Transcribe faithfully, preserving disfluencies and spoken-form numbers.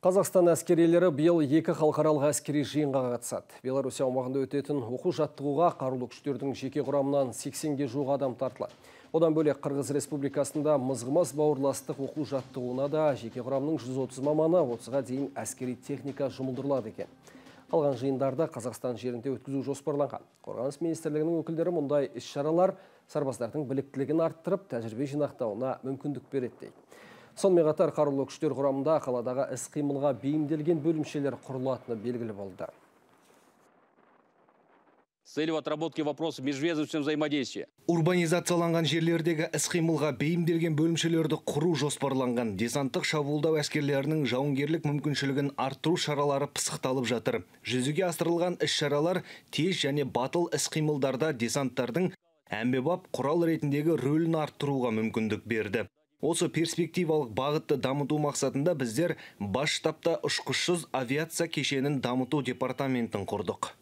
Қазақстан әскерилері биыл екі халықаралық әскери жиынға қатысады. Беларусь аумағында өтетін оқу-жаттығуға қарулы күштердің жеке құрамынан сексенге жуық адам тартылады. Одан бөлек Қырғыз Республикасында мызғымас бауырластық оқу-жаттығуына да жеке құрамның жүз отыз маманы, отызға дейін әскери техника жұмылдырылады екен. Қалған жиындарда Қазақстан жерінде өткізу жоспарланған. Қорғаныс министрлігінің өкілдері мұндай іс-шаралар сарбаздардың біліктілігін арттырып, тәжірибе жинақтауына мүмкіндік береді. Сонымен қатар қарулы күштер құрамында қаладағы іс-қимылға бейімделген бөлімшелер құрылатыны белгілі болды. С целью отработки вопросов межведомственного взаимодействия. Урбанизацияланған жерлердегі іс-қимылға бейімделген бөлімшелерді құру жоспарланған. Десанттық шабуылдау әскерлерінің жауынгерлік мүмкіншілігін арттыру шаралары пысықталып жатыр. Жүзеге асырылған іс-шаралар тез және батыл іс-қимылдарда десанттардың әмбебап құрал ретіндегі рөлін арттыруға мүмкіндік берді. Осы перспективалық бағытты дамыту мақсатында біздер бас штабта ұшқышсыз авиация кешенін дамыту департаментін құрдық.